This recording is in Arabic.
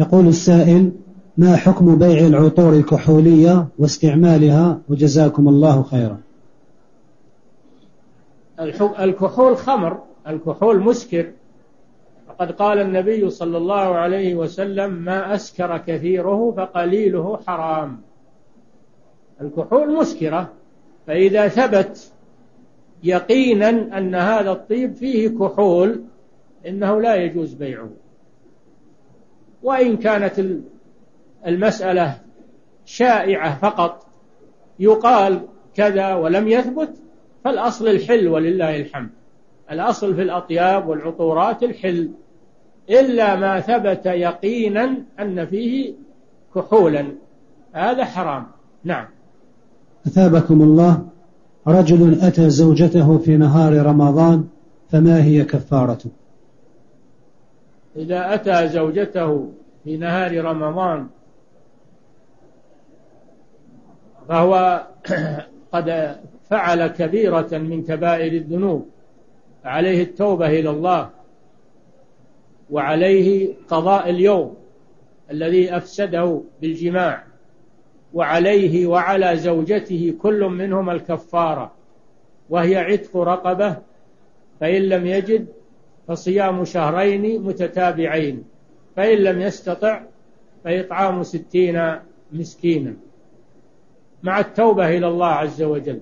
يقول السائل: ما حكم بيع العطور الكحولية واستعمالها وجزاكم الله خيرا؟ الكحول خمر، الكحول مسكر، وقد قال النبي صلى الله عليه وسلم: ما أسكر كثيره فقليله حرام. الكحول مسكرة، فإذا ثبت يقينا أن هذا الطيب فيه كحول إنه لا يجوز بيعه، وإن كانت المسألة شائعة فقط يقال كذا ولم يثبت، فالأصل الحل ولله الحمد. الأصل في الأطياب والعطورات الحل، إلا ما ثبت يقينا أن فيه كحولا، هذا حرام. نعم. أثابكم الله. رجل أتى زوجته في نهار رمضان، فما هي كفارته؟ إذا أتى زوجته في نهار رمضان فهو قد فعل كبيرة من كبائر الذنوب، عليه التوبة إلى الله، وعليه قضاء اليوم الذي أفسده بالجماع، وعليه وعلى زوجته كل منهم الكفارة، وهي عتق رقبة، فإن لم يجد فصيام شهرين متتابعين، فإن لم يستطع فإطعام 60 مسكينا، مع التوبة إلى الله عز وجل.